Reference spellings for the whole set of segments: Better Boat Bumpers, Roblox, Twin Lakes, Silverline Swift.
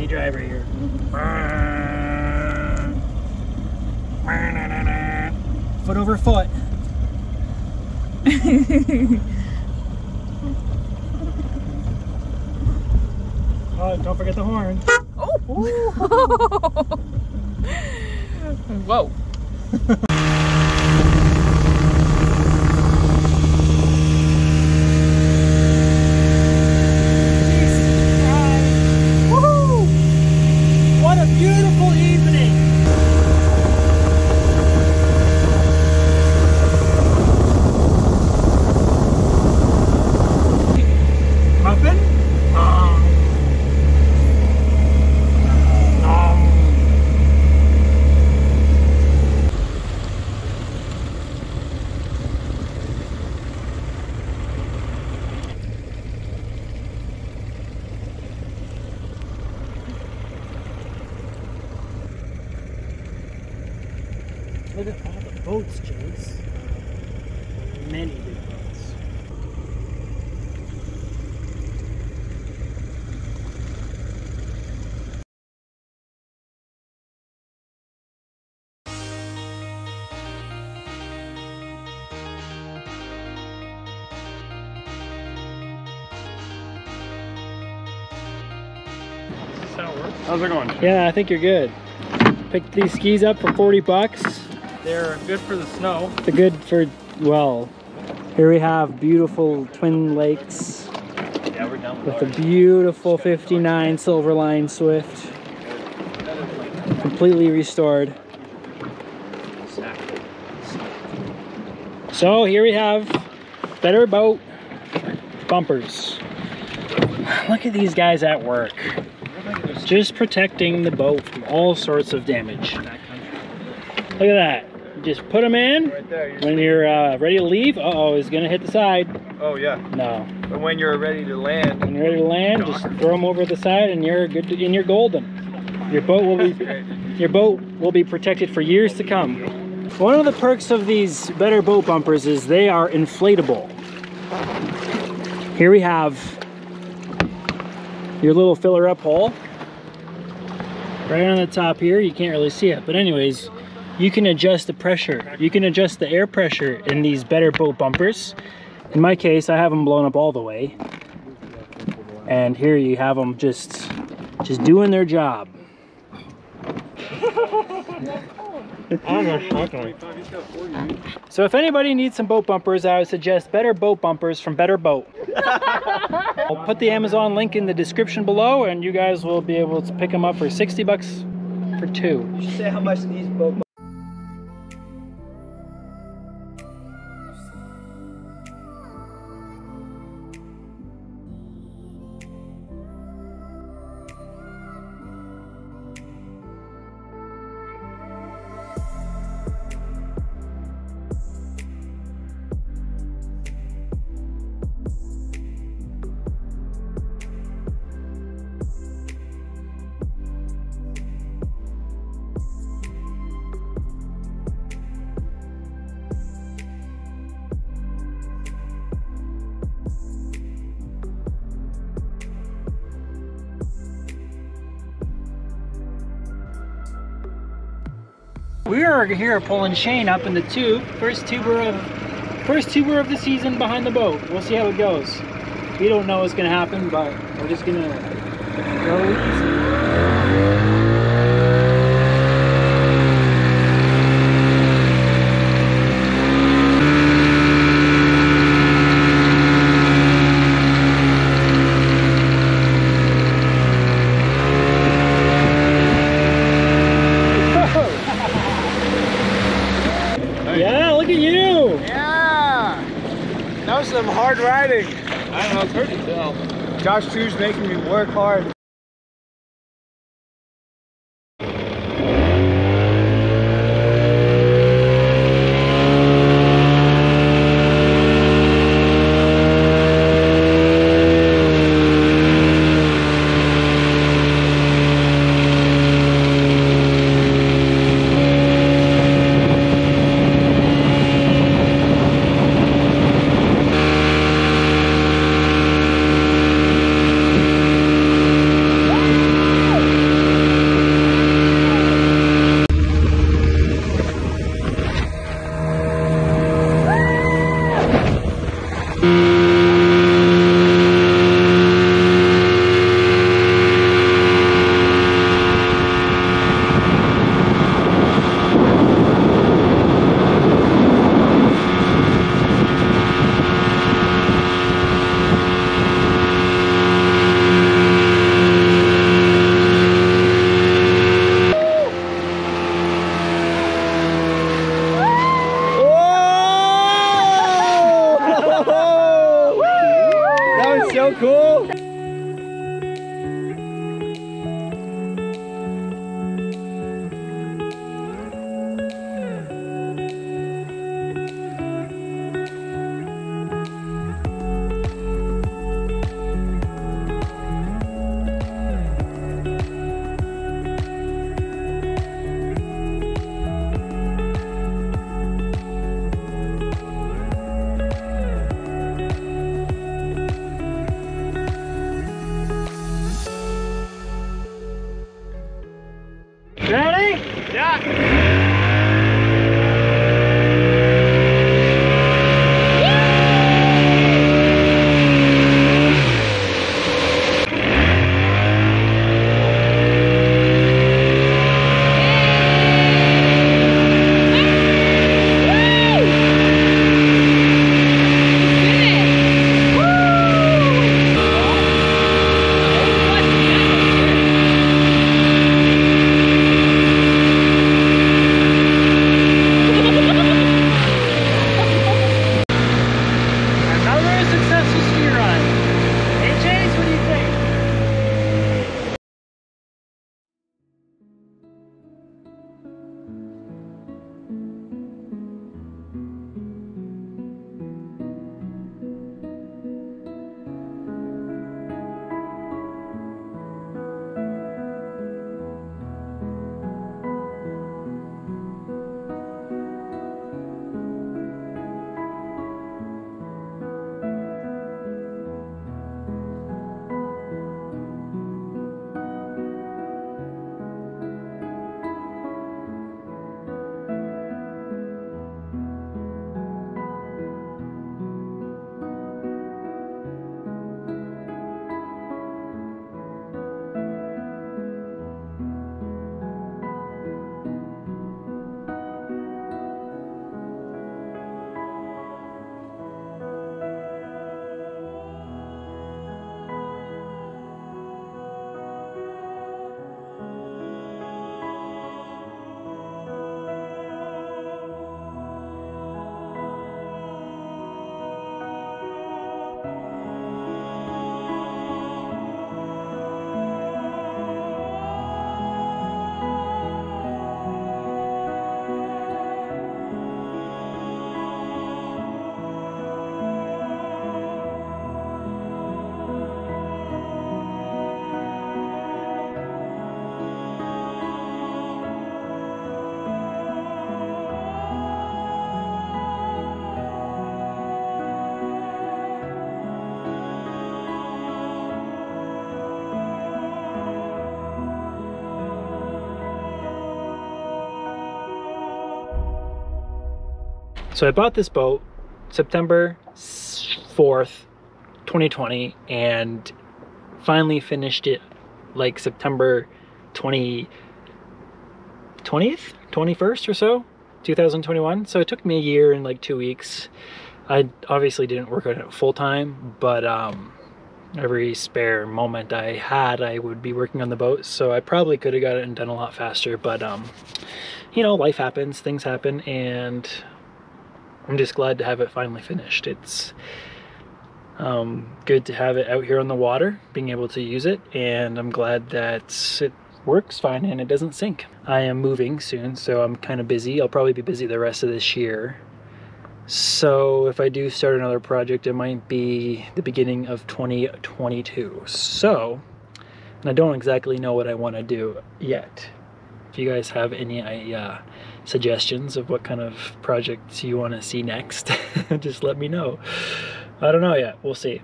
taxi driver here. Foot over foot. Oh, don't forget the horn. Oh! Whoa. Woohoo! What a beautiful evening! Look at all the boats, Chase. Many big boats. Does that work? How's it going, Chase? Yeah, I think you're good. Picked these skis up for 40 bucks. They're good for the snow. They're good for, well, here we have beautiful Twin Lakes. Yeah, we're done with the beautiful 59 Silverline Swift. Completely restored. So here we have Better Boat Bumpers. Look at these guys at work. Just protecting the boat from all sorts of damage. Look at that. Just put them in. Right there, when you're ready to leave, uh-oh, he's gonna hit the side. Oh yeah. No. But when you're ready to land. When you're ready to land, just throw them over the side, and you're good. And you're golden. Your boat will be. Your boat will be protected for years to come. One of the perks of these Better Boat Bumpers is they are inflatable. Here we have your little filler-up hole. Right on the top here. You can't really see it, but anyways. You can adjust the pressure. You can adjust the air pressure in these Better Boat Bumpers. In my case, I have them blown up all the way. And here you have them just doing their job. So if anybody needs some boat bumpers, I would suggest Better Boat Bumpers from Better Boat. I'll put the Amazon link in the description below, and you guys will be able to pick them up for 60 bucks for two. You should say how much these boat bumpers. We are here pulling Shane up in the tube, first tuber of the season behind the boat. We'll see how it goes. We don't know what's gonna happen, but we're just gonna go easy. Some hard riding. I don't know, it's hard to tell. Josh 2's making me work hard. Ready? Yeah. So I bought this boat September 4th, 2020, and finally finished it like September 21st or so, 2021. So it took me a year and like 2 weeks. I obviously didn't work on it full time, but every spare moment I had, I would be working on the boat. So I probably could have got it and done a lot faster, but you know, life happens, things happen, and I'm just glad to have it finally finished. It's good to have it out here on the water, being able to use it, and I'm glad that it works fine and it doesn't sink. I am moving soon, so I'm kind of busy. I'll probably be busy the rest of this year. So if I do start another project, it might be the beginning of 2022. So, and I don't exactly know what I want to do yet. If you guys have any suggestions of what kind of projects you want to see next, just let me know. I don't know yet, we'll see.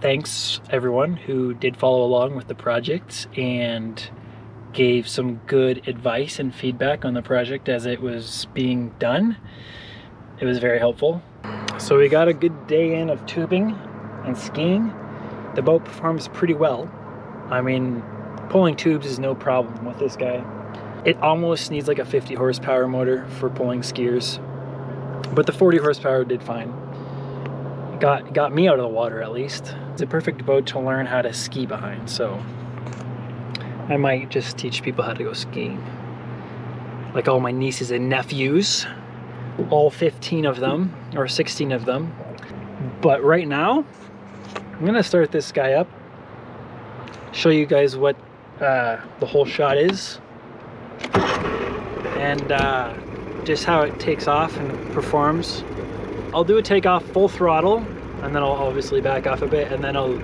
Thanks everyone who did follow along with the project and gave some good advice and feedback on the project as it was being done. It was very helpful. So we got a good day in of tubing and skiing. The boat performs pretty well. I mean, pulling tubes is no problem with this guy. It almost needs like a 50 horsepower motor for pulling skiers, but the 40 horsepower did fine. Got me out of the water at least. It's a perfect boat to learn how to ski behind, so I might just teach people how to go skiing. Like all my nieces and nephews, all 15 of them, or 16 of them. But right now, I'm gonna start this guy up, show you guys what the whole shot is, and just how it takes off and performs. I'll do a takeoff full throttle, and then I'll obviously back off a bit, and then I'll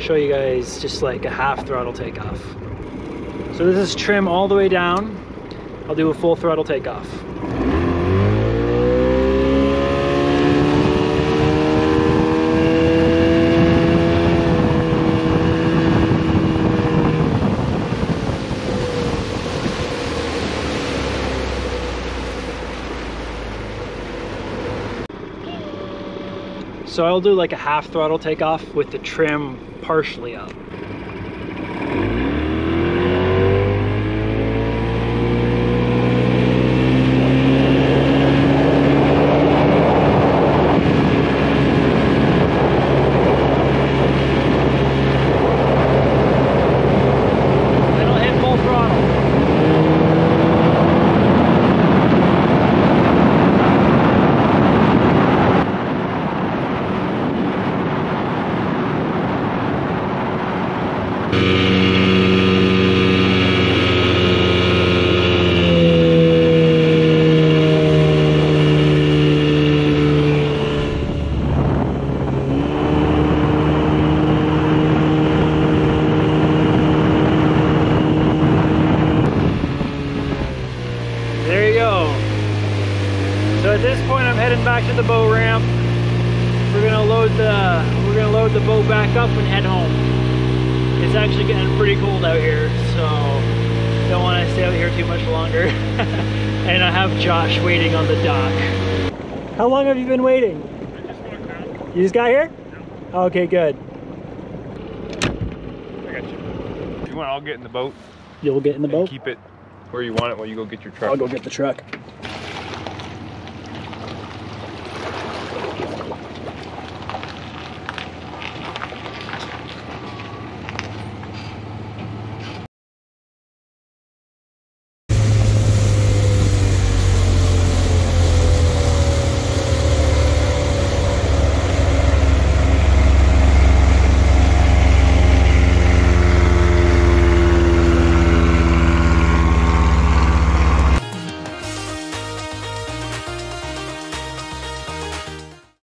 show you guys just like a half throttle takeoff. So this is trim all the way down. I'll do a full throttle takeoff. So I'll do like a half throttle takeoff with the trim partially up. Back to the boat ramp. We're gonna load the boat back up and head home. It's actually getting pretty cold out here, so don't want to stay out here too much longer. And I have Josh waiting on the dock. How long have you been waiting? I just got here. You just got here? No. Okay, good. I got you. If you want, I'll get in the boat. You'll get in the boat. Keep it where you want it while you go get your truck. I'll go get the truck.